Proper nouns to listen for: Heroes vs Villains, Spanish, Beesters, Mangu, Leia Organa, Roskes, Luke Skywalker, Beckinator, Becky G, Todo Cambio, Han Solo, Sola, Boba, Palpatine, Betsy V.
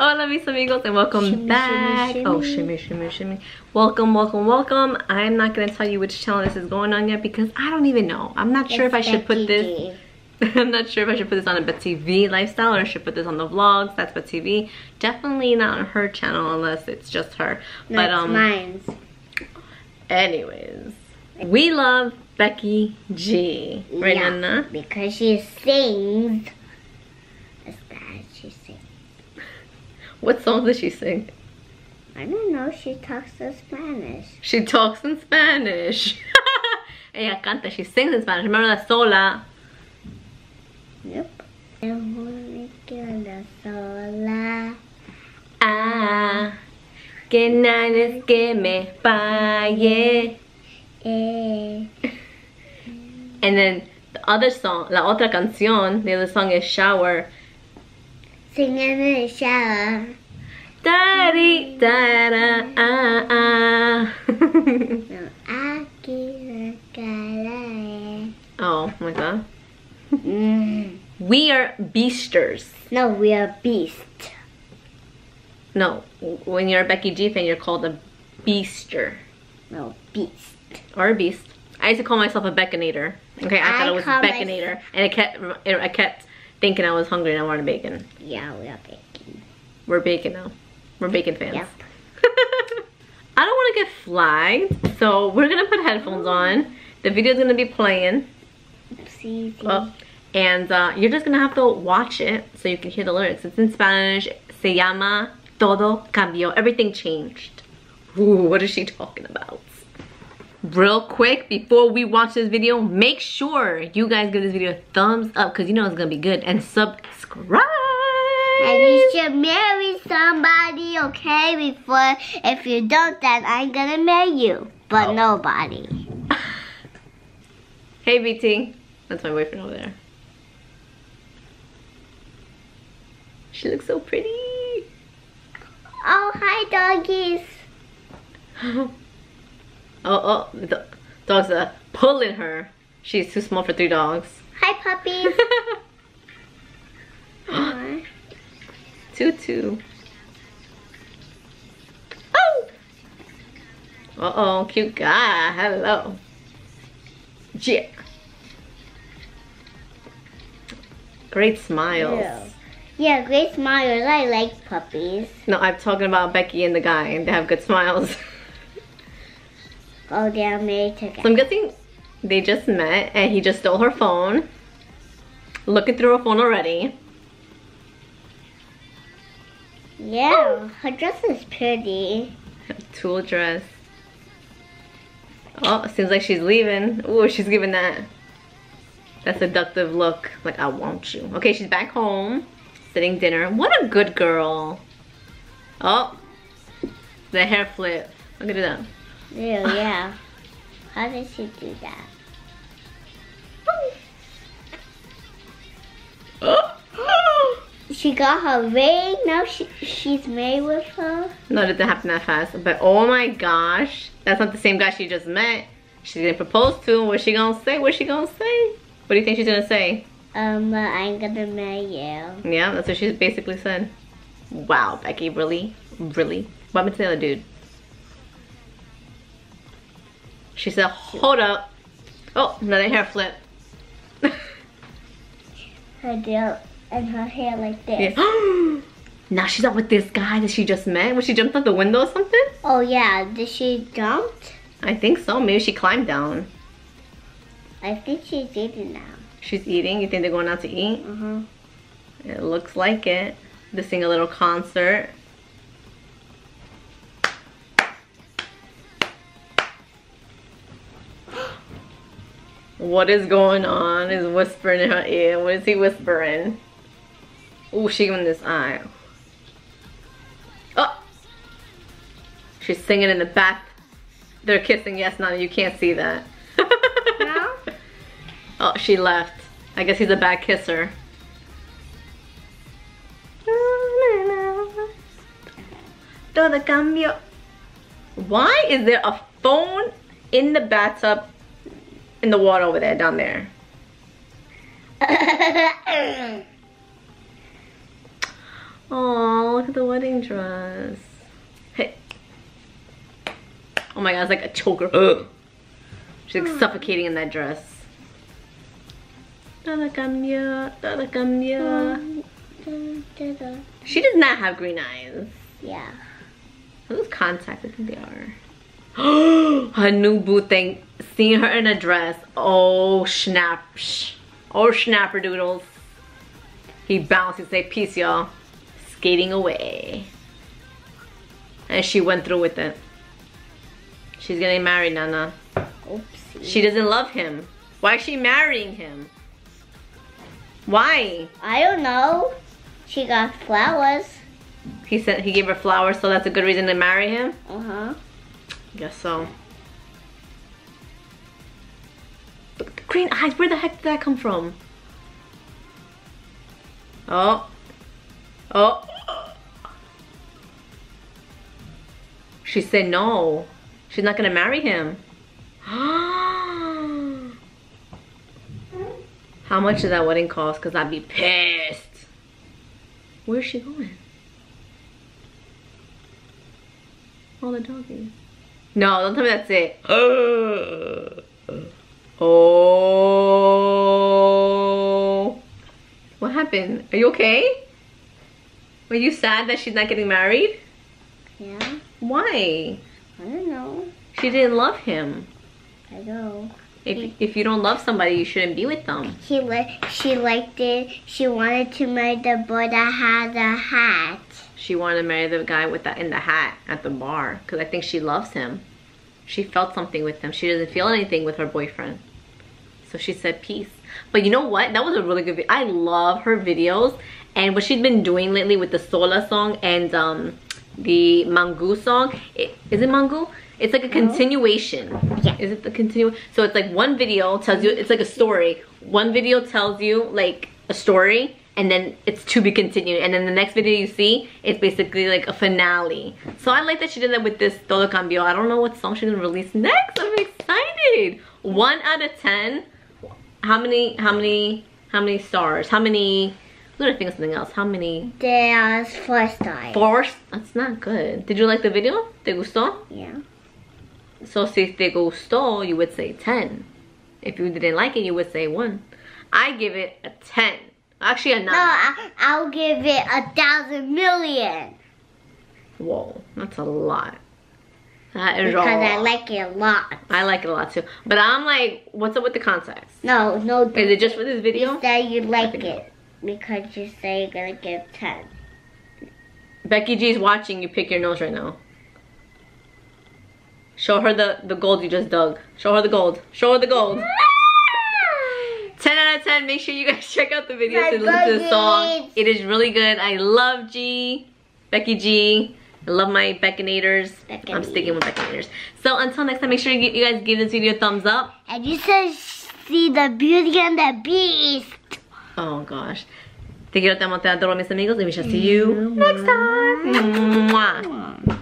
Hola mis amigos and welcome back. Shimmy. Oh, shimmy, shimmy, shimmy. Welcome, welcome, welcome. I'm not going to tell you which channel this is going on yet because I don't even know. I'm not sure if I should put this... I'm not sure if I should put this on a Betsy V lifestyle or I should put this on the vlogs. That's Betsy V. Definitely not on her channel unless it's just her. No, but, mine's. Anyways. We love Becky G. Right, yeah, Nana? Because she sings. That's bad, she sings. What song does she sing? I don't know. She talks in Spanish. She talks in Spanish. Ella canta. She sings in Spanish. Remember that Sola? Yep. Sola. Ah, que nadie que me falle. And then the other song, la otra canción, the other song is Shower. Singing in the shower. Daddy, da ah ah. Oh my God. We are Beesters. No, we are Beast. No, when you're a Becky G fan, you're called a Beester. No, Beast. Or a beast. I used to call myself a Beckinator. Okay, I thought it was Beckinator, and I kept thinking I was hungry and I wanted bacon. Yeah, we are bacon. We're bacon now. We're bacon fans. Yep. I don't want to get flagged, so we're gonna put headphones on. The video's gonna be playing. Oopsie. Oh, and you're just gonna have to watch it so you can hear the lyrics. It's in Spanish. Se llama Todo Cambio. Everything changed. Ooh, what is she talking about? Real quick, before we watch this video, make sure you guys give this video a thumbs up because you know it's gonna be good, and subscribe. And you should marry somebody, okay? Before, if you don't, then I'm gonna marry you, but nobody. Hey BT, that's my boyfriend over there. She looks so pretty. Oh, hi doggies. Oh, oh, the dogs are pulling her. She's too small for 3 dogs. Hi, puppies. Tutu. Oh! Uh-oh, cute guy. Hello. Yeah. Great smiles. Yeah. Yeah, great smiles. I like puppies. No, I'm talking about Becky and the guy, and they have good smiles. Oh, they are married together. So I'm guessing they just met and he just stole her phone. Looking through her phone already. Yeah, oh, her dress is pretty. Tulle dress. Oh, seems like she's leaving. Ooh, she's giving that seductive look. Like, I want you. Okay, she's back home. Sitting dinner. What a good girl. Oh, the hair flip. Look at that. Ew, yeah. How did she do that? She got her ring. Now she's married with her. No, it didn't happen that fast. But oh my gosh, that's not the same guy she just met. She didn't propose to. What's she gonna say? What's she gonna say? What do you think she's gonna say? I'm gonna marry you. Yeah, that's what she basically said. Wow, Becky, really, really. What happened to the other dude? She said, hold up. Oh, another hair flip. Her deal and her hair like this. Yeah. Now she's up with this guy that she just met. Was she jumped out the window or something? Oh yeah, did she jump? I think so, maybe she climbed down. I think she's eating now. She's eating? You think they're going out to eat? Uh-huh. It looks like it. They sing a little concert. What is going on? Is whispering in her ear. What is he whispering? Oh, she giving this eye. Oh, she's singing in the back. They're kissing. Yes, Nana, you can't see that. No. Oh, she left. I guess he's a bad kisser. Todo Cambio. Why is there a phone in the bathtub? In the water over there, down there. Oh, look at the wedding dress. Hey. Oh my god, it's like a choker. Ugh. She's like suffocating in that dress. Todo Cambio, Todo Cambio. She does not have green eyes. Yeah. Are those contacts? I think they are. Her new boo thing. Seeing her in a dress. Oh snap. Oh snapper doodles. He bounced and said, peace y'all. Skating away. And she went through with it. She's getting married, Nana. Oopsie. She doesn't love him. Why is she marrying him? Why? I don't know. She got flowers. He said he gave her flowers, so that's a good reason to marry him? Uh-huh. Guess so. Look, the green eyes, where the heck did that come from? Oh. Oh. She said no. She's not gonna marry him. How much did that wedding cost? Because I'd be pissed. Where's she going? All the doggies. No, don't tell me that's it. Oh. What happened? Are you okay? Were you sad that she's not getting married? Yeah. Why? I don't know. She didn't love him. I know. If you don't love somebody, you shouldn't be with them. She liked it. She wanted to marry the boy that had the hat. She wanted to marry the guy with that in the hat at the bar because I think she loves him. She felt something with him. She doesn't feel anything with her boyfriend. So she said peace. But you know what? That was a really good video. I love her videos and what she's been doing lately with the Sola song and the Mangu song. Is it Mangu? It's like a continuation. Yeah. Is it the continue? So it's like one video tells you, it's like a story. One video tells you like a story. And then it's to be continued. And then the next video you see, it's basically like a finale. So I like that she did that with this Todo Cambio. I don't know what song she's gonna release next. I'm excited. 1 out of 10. How many stars? How many? I'm gonna think of something else. How many? There's 4 stars. 4? That's not good. Did you like the video? ¿Te gustó? Yeah. So si te gustó, you would say 10. If you didn't like it, you would say 1. I give it a 10. Actually, I'm not. No, I'll give it 1,000,000,000. Whoa, that's a lot. That is because I like it a lot. I like it a lot too. But I'm like, what's up with the contacts? No, no. Is it just for this video? You said you like it because you say you're gonna give 10. Becky G's watching you pick your nose right now. Show her the gold you just dug. Show her the gold. Show her the gold. 10 out of 10, make sure you guys check out the videos and listen to the song. It is really good. I love G. Becky G. I love my Beckinators. I'm sticking with Beckinators. So until next time, make sure you guys give this video a thumbs up. And you should see the Beauty and the Beast. Oh gosh. Te quiero, te amo, te adoro, mis amigos. And we shall see you next time. Mwah.